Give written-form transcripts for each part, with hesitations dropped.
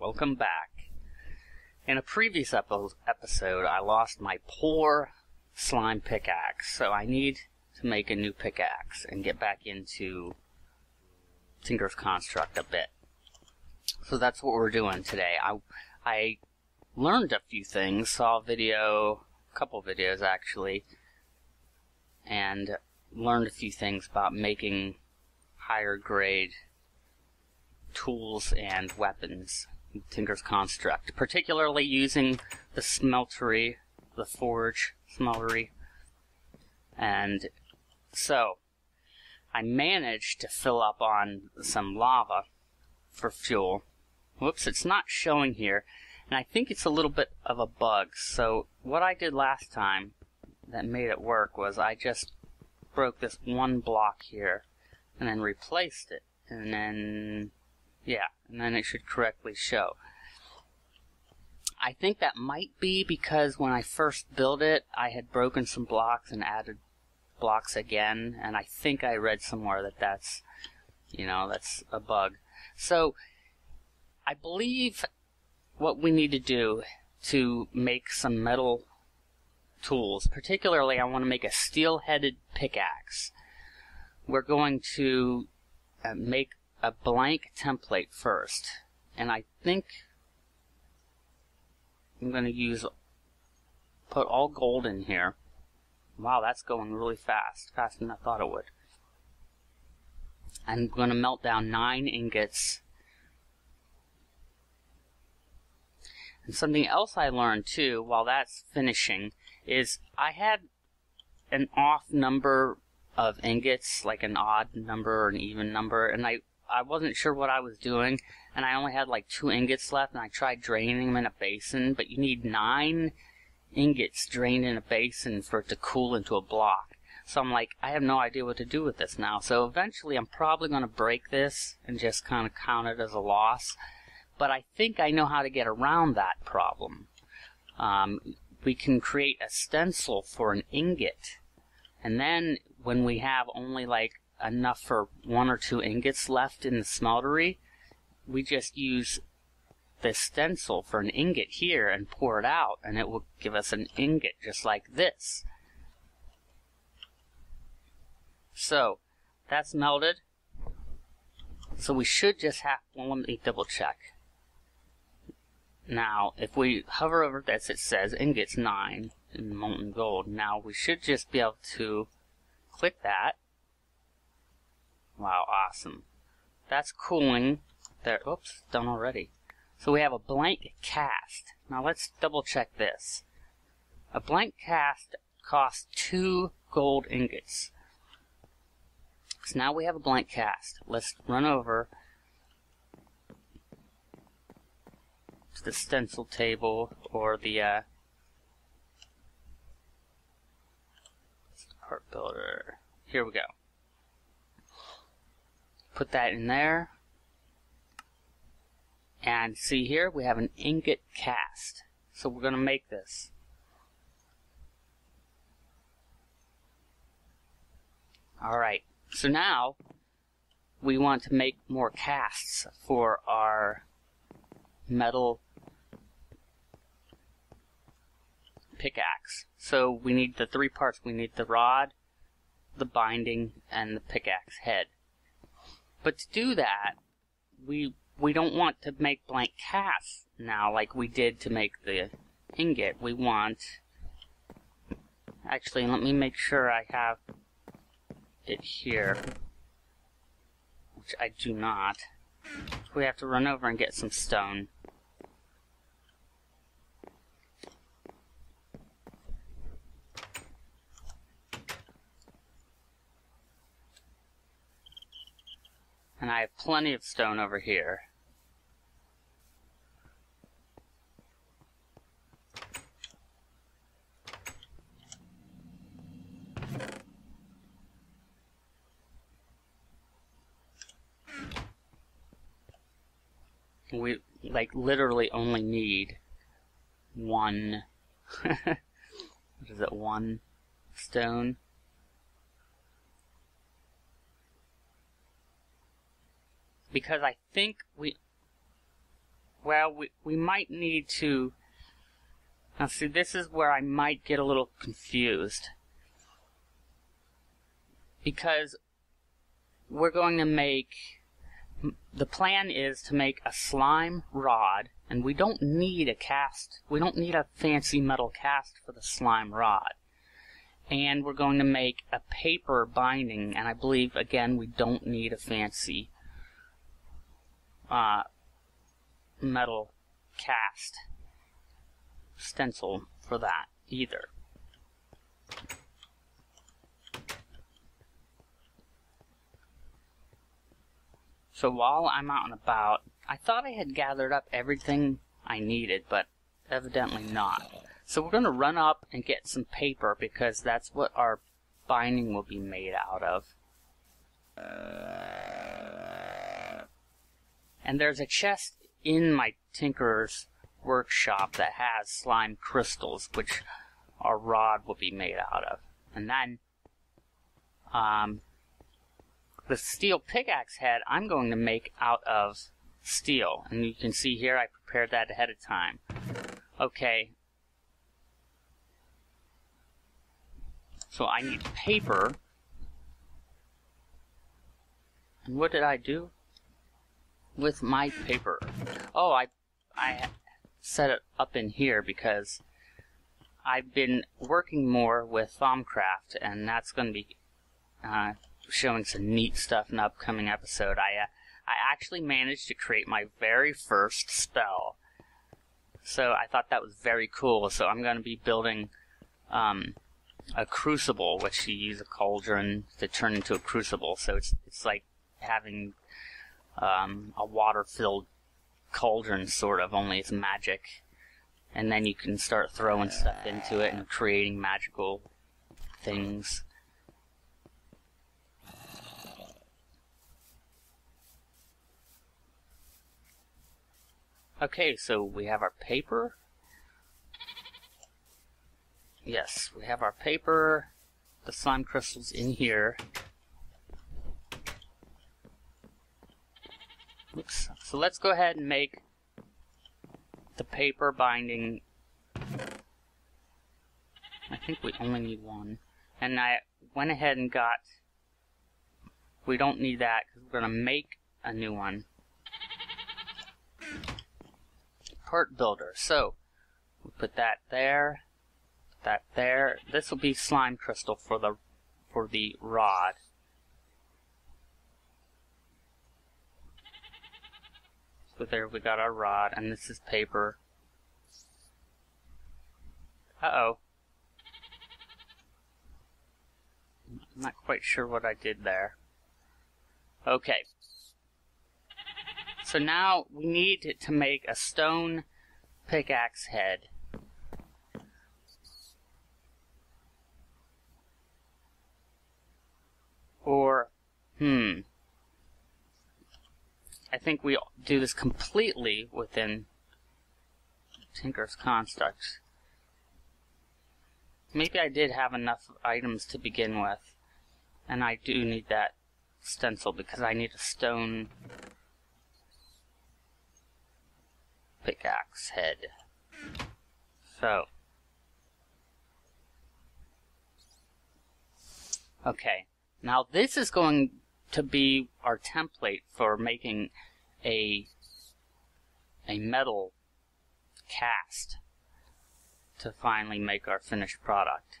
Welcome back. In a previous episode, I lost my poor slime pickaxe, so I need to make a new pickaxe and get back into Tinker's Construct a bit. So that's what we're doing today. I learned a few things, saw a video, a couple videos actually, and learned a few things about making higher grade tools and weapons in Tinker's Construct, particularly using the smeltery, the forge smeltery. And so I managed to fill up on some lava for fuel. Whoops, it's not showing here, and I think it's a little bit of a bug. So what I did last time that made it work was I just broke this one block here and then replaced it, and then and then it should correctly show. I think that might be because when I first built it, I had broken some blocks and added blocks again, and I think I read somewhere that that's, you know, that's a bug. So I believe what we need to do to make some metal tools, particularly I want to make a steel-headed pickaxe. We're going to make a blank template first, and I think I'm going to put all gold in here. Wow, that's going really fast, faster than I thought it would. I'm going to melt down 9 ingots. And something else I learned too while that's finishing is I had an off number of ingots, like an odd number or an even number, and I wasn't sure what I was doing, and I only had like 2 ingots left, and I tried draining them in a basin, but you need 9 ingots drained in a basin for it to cool into a block. So I'm like, I have no idea what to do with this now. So eventually I'm probably going to break this and just kind of count it as a loss, but I think I know how to get around that problem. We can create a stencil for an ingot, and then when we have only like enough for 1 or 2 ingots left in the smeltery, we just use this stencil for an ingot here and pour it out, and it will give us an ingot just like this. So that's melted, so we should just have, well, let me double check. Now if we hover over this, it says ingots 9 in molten gold. Now we should just be able to click that. Wow, awesome. That's cooling there. Oops, done already. So we have a blank cast. Now let's double check this. A blank cast costs 2 gold ingots. So now we have a blank cast. Let's run over to the stencil table, or the part builder. Here we go. Put that in there, and see here we have an ingot cast. So we're going to make this. Alright, so now we want to make more casts for our metal pickaxe. So we need the 3 parts. We need the rod, the binding, and the pickaxe head. But to do that, we don't want to make blank casts now like we did to make the ingot. We want... Actually, let me make sure I have it here, which I do not. We have to run over and get some stone. And I have plenty of stone over here. We, like, literally only need 1... what is it, 1 stone? Because I think we Well, we might need to... Now, see, this is where I might get a little confused. Because we're going to make... The plan is to make a slime rod, and we don't need a cast. We don't need a fancy metal cast for the slime rod. And we're going to make a paper binding, and I believe, again, we don't need a fancy metal cast stencil for that either. So while I'm out and about, I thought I had gathered up everything I needed, but evidently not. So we're going to run up and get some paper because that's what our binding will be made out of. And there's a chest in my tinkerer's workshop that has slime crystals, which our rod will be made out of. And then, the steel pickaxe head I'm going to make out of steel, and you can see here I prepared that ahead of time. Okay, so I need paper, and what did I do with my paper? Oh, I set it up in here because I've been working more with Thumbcraft, and that's going to be showing some neat stuff in an upcoming episode. I actually managed to create my very first spell. So I thought that was very cool. So I'm going to be building a crucible, which you use a cauldron to turn into a crucible. So it's like having a water-filled cauldron, sort of, only it's magic. And then you can start throwing stuff into it and creating magical things. Okay, so we have our paper. Yes, we have our paper, the slime crystals in here. Oops. So let's go ahead and make the paper binding. I think we only need one. And I went aheed and got... We don't need that because we're going to make a new one. Part builder. So we'll put that there, put that there. This will be slime crystal for the rod. So there we got our rod, and this is paper. Uh-oh. I'm not quite sure what I did there. Okay. So now we need to make a stone pickaxe head. Or, I think we do this completely within Tinker's Constructs. Maybe I did have enough items to begin with. And I do need that stencil because I need a stone... pickaxe head. So. Okay. Now this is going to be our template for making a metal cast to finally make our finished product.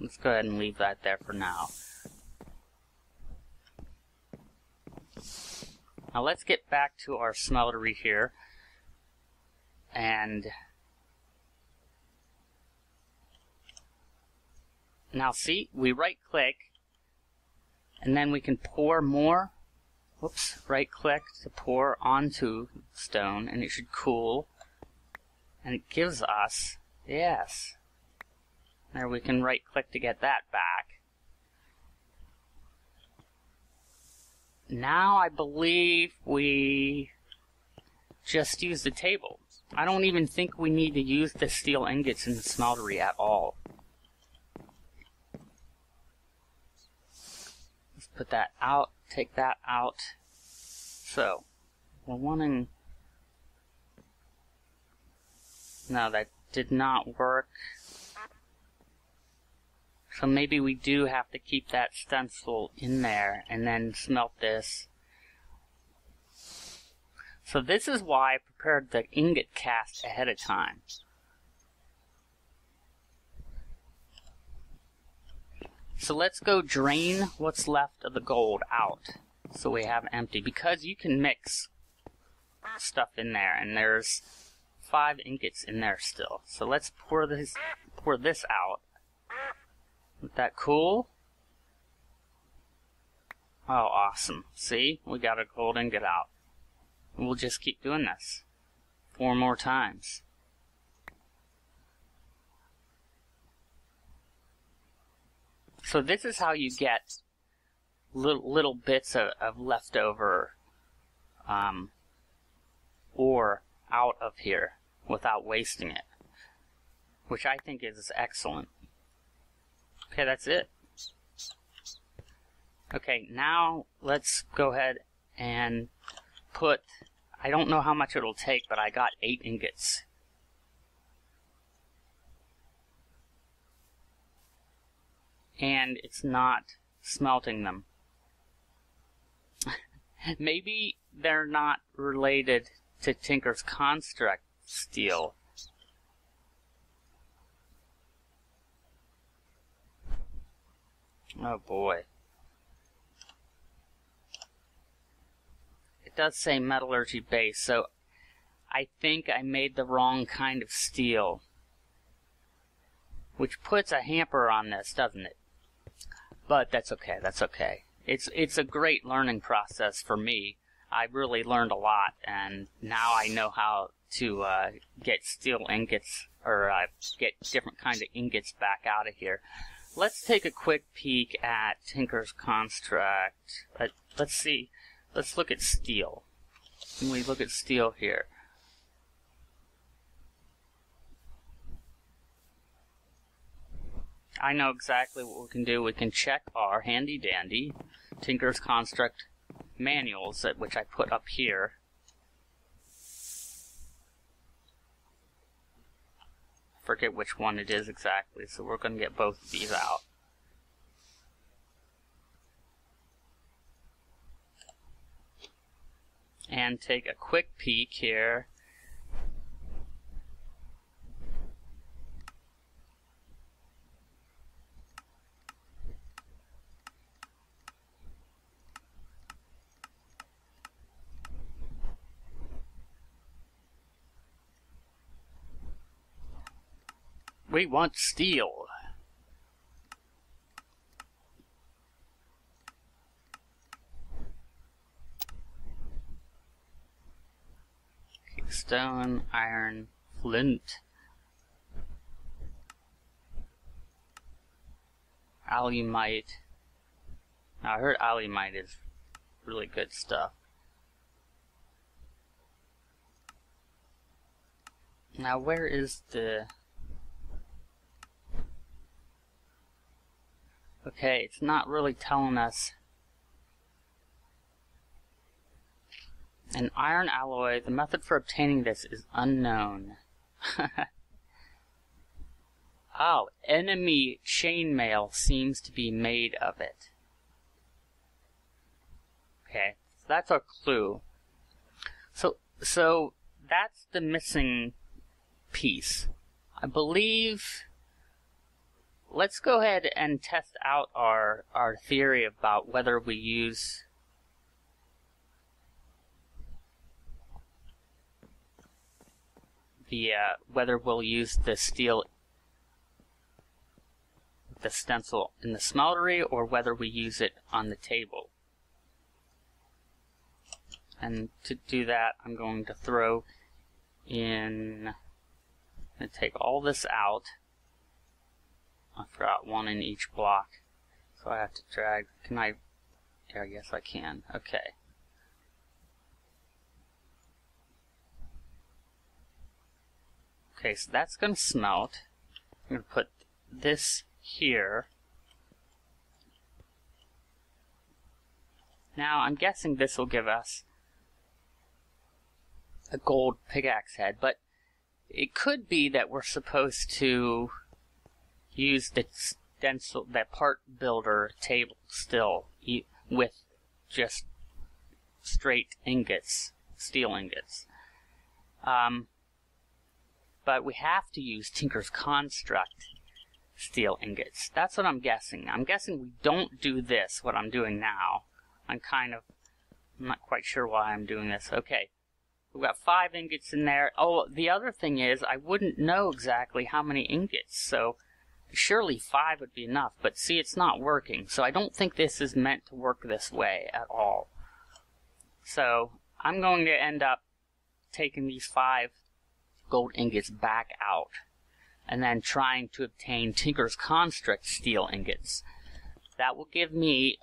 Let's go ahead and leave that there for now. Now let's get back to our smeltery here, and now see, we right-click, and then we can pour more, whoops, right-click to pour onto stone, and it should cool, and it gives us, yes, there we can right-click to get that back. Now I believe we just use the table. I don't even think we need to use the steel ingots in the smeltery at all. Let's put that out, take that out. So, The one in... No, that did not work. So maybe we do have to keep that stencil in there and then smelt this. So this is why I prepared the ingot cast ahead of time. So let's go drain what's left of the gold out so we have empty, because you can mix stuff in there and there's 5 ingots in there still. So let's pour this out. Isn't that cool? Oh, awesome. See? We got a gold ingot out. We'll just keep doing this 4 more times. So this is how you get little bits of leftover ore out of here without wasting it, which I think is excellent. Okay, that's it. Okay, now let's go ahead and put, I don't know how much it'll take, but I got 8 ingots. And it's not smelting them. Maybe they're not related to Tinker's Construct steel. Oh boy. It does say metallurgy base, so I think I made the wrong kind of steel. Which puts a hamper on this, doesn't it? But that's okay, that's okay. It's a great learning process for me. I really learned a lot, and now I know how to get steel ingots, or get different kinds of ingots back out of here. Let's take a quick peek at Tinker's Construct. Let's see. Let's look at steel. Can we look at steel here? I know exactly what we can do. We can check our handy-dandy Tinker's Construct manuals, which I put up here. Forget which one it is exactly, so we're going to get both of these out. And take a quick peek here. We want steel. Stone, iron, flint. Alumite. Now, I heard alumite is really good stuff. Now, where is the... Okay, it's not really telling us. An iron alloy, the method for obtaining this is unknown. Oh, enemy chainmail seems to be made of it. Okay, so that's our clue. So that's the missing piece. I believe... Let's go ahead and test out our theory about whether we use... whether we'll use the steel, the stencil in the smeltery, or whether we use it on the table. And to do that, I'm going to throw in... I'm going to take all this out. I forgot one in each block, so I have to drag. Can I? Yeah, yes, I can. Okay. Okay, so that's going to smelt. I'm going to put this here. Now, I'm guessing this will give us a gold pickaxe head, but it could be that we're supposed to use the stencil, that part builder table still with just straight ingots, steel ingots. But we have to use Tinker's Construct steel ingots. That's what I'm guessing. I'm guessing we don't do this, what I'm doing now. I'm not quite sure why I'm doing this. Okay, we've got 5 ingots in there. Oh, the other thing is I wouldn't know exactly how many ingots, so surely 5 would be enough. But see, it's not working, so I don't think this is meant to work this way at all. So I'm going to end up taking these 5 gold ingots back out and then trying to obtain Tinker's Construct steel ingots. That will give me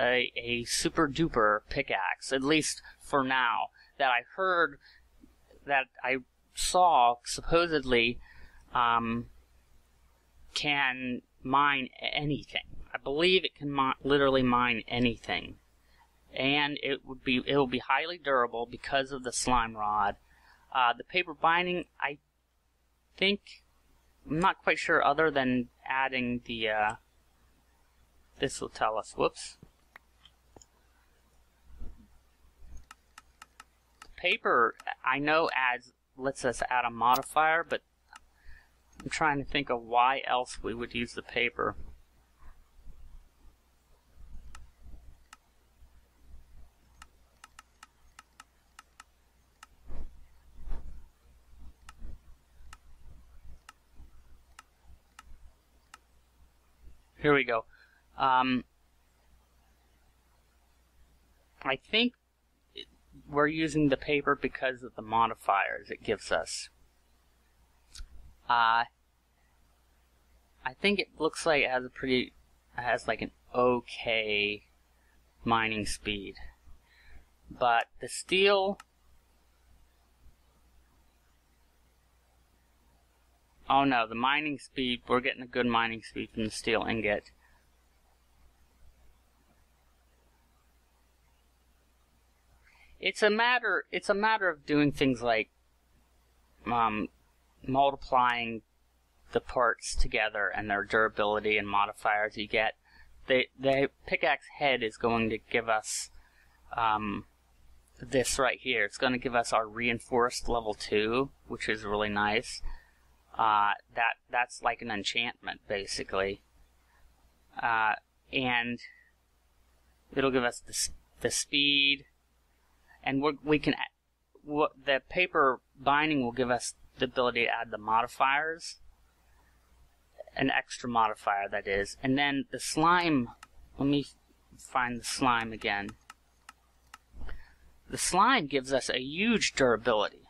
a super duper pickaxe, at least for now, that I heard, that I saw supposedly can mine anything. I believe it can literally mine anything, and it will be highly durable because of the slime rod. The paper binding, I think, I'm not quite sure, other than adding the this will tell us, whoops. Paper, I know, lets us add a modifier, but I'm trying to think of why else we would use the paper. Here we go. I think we're using the paper because of the modifiers it gives us. I think it looks like it has like an okay mining speed, but the steel. Oh no, the mining speed. We're getting a good mining speed from the steel ingot. It's a matter of doing things like multiplying the parts together and their durability and modifiers you get. The pickaxe head is going to give us this right here. It's going to give us our reinforced level 2, which is really nice. That's like an enchantment basically, and it'll give us the speed. And the paper binding will give us the ability to add the modifiers, an extra modifier that is. And then the slime, let me find the slime again. The slime gives us a huge durability.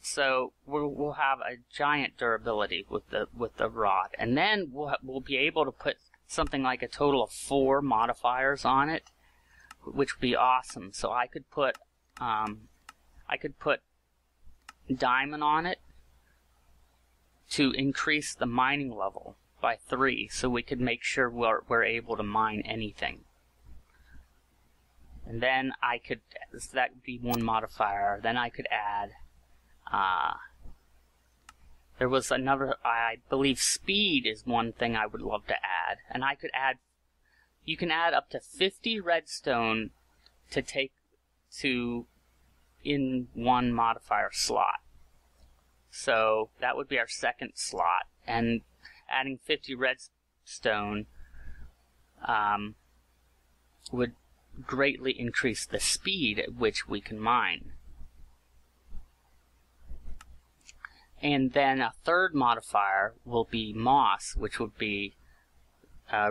So we'll have a giant durability with the rod. And then we'll be able to put something like a total of 4 modifiers on it, which would be awesome. So I could put diamond on it to increase the mining level by 3, so we could make sure we're able to mine anything. And then that would be 1 modifier. Then I could add there was another, I believe speed is one thing I would love to add, and I could add. You can add up to 50 redstone in 1 modifier slot. So that would be our 2nd slot, and adding 50 redstone would greatly increase the speed at which we can mine. And then a 3rd modifier will be moss, which would be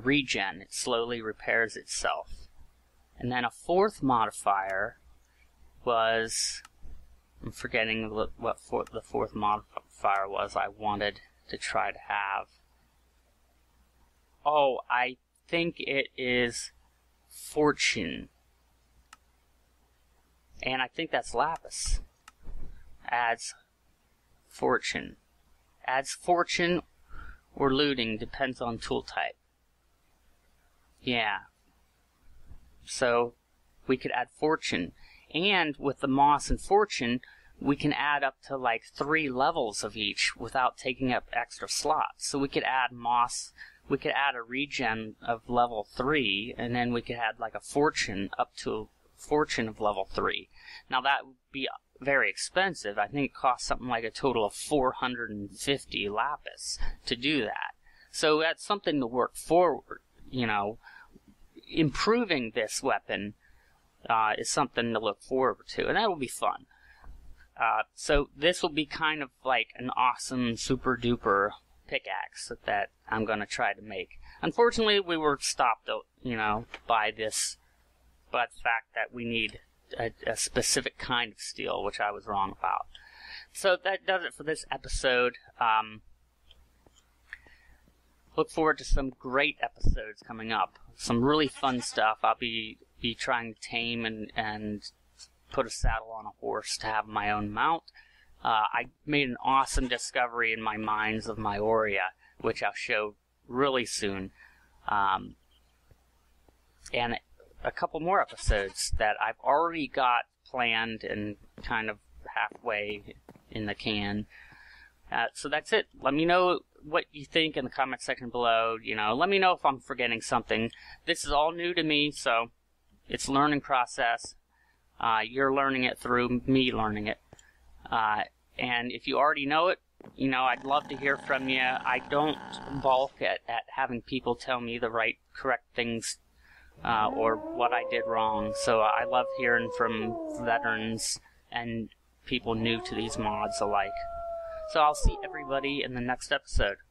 regen. It slowly repairs itself. And then a 4th modifier was, I'm forgetting what the 4th modifier was I wanted to try to have. Oh, I think it is fortune. And I think that's lapis. Adds fortune or looting, depends on tool type. Yeah. So we could add fortune. And with the moss and fortune, we can add up to like 3 levels of each without taking up extra slots. So we could add moss, we could add a regen of level 3, and then we could add like a fortune up to a fortune of level 3. Now that would be very expensive. I think it costs something like a total of 450 lapis to do that. So that's something to work forward, you know. Improving this weapon is something to look forward to, and that will be fun. So this will be kind of like an awesome super duper pickaxe that I'm going to try to make. Unfortunately, we were stopped, you know, by the fact that we need a specific kind of steel, which I was wrong about. So that does it for this episode. Look forward to some great episodes coming up. Some really fun stuff. I'll be trying to tame and put a saddle on a horse to have my own mount. I made an awesome discovery in my mines of my Aurea, which I'll show really soon. And a couple more episodes that I've already got planned and kind of halfway in the can. So that's it. Let me know what you think in the comment section below. You know, let me know if I'm forgetting something. This is all new to me, so it's a learning process. You're learning it through me learning it. And if you already know it, you know, I'd love to hear from you. I don't balk at having people tell me the correct things or what I did wrong. So I love hearing from veterans and people new to these mods alike. So I'll see everybody in the next episode.